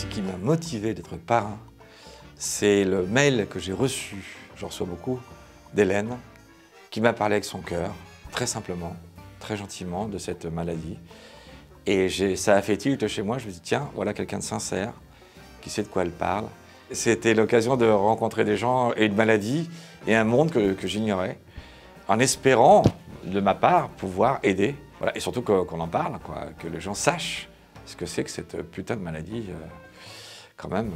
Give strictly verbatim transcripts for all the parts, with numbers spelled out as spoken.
ce qui m'a motivé d'être parrain, c'est le mail que j'ai reçu, j'en reçois beaucoup, d'Hélène, qui m'a parlé avec son cœur, très simplement, très gentiment, de cette maladie. Et ça a fait tilt chez moi, je me suis dit, tiens, voilà quelqu'un de sincère, qui sait de quoi elle parle. C'était l'occasion de rencontrer des gens et une maladie et un monde que, que j'ignorais, en espérant, de ma part, pouvoir aider. Voilà. Et surtout qu'on en parle, quoi, que les gens sachent ce que c'est que cette putain de maladie, euh, quand même,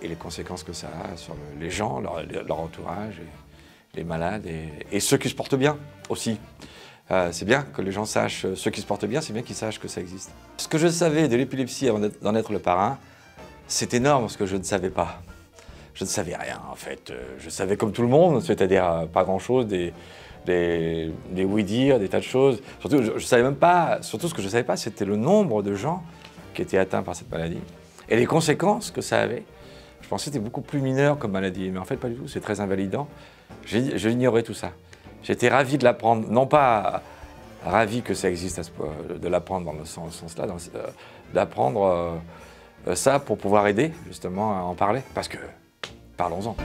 et les conséquences que ça a sur le, les gens, leur, leur entourage, et les malades et, et ceux qui se portent bien aussi. Euh, c'est bien que les gens sachent, ceux qui se portent bien, c'est bien qu'ils sachent que ça existe. Ce que je savais de l'épilepsie avant d'en être le parrain, c'est énorme ce que je ne savais pas. Je ne savais rien, en fait. Je savais comme tout le monde, c'est-à-dire pas grand-chose, des, des, des oui-dire, des tas de choses. Surtout, je, je savais même pas, surtout ce que je ne savais pas, c'était le nombre de gens qui étaient atteints par cette maladie et les conséquences que ça avait. Je pensais que c'était beaucoup plus mineur comme maladie, mais en fait, pas du tout, c'est très invalidant. Je l'ignorais tout ça. J'étais ravi de l'apprendre, non pas ravi que ça existe, à ce point, de l'apprendre dans le sens, sens-là, euh, d'apprendre euh, ça pour pouvoir aider, justement, à en parler, parce que parlons-en.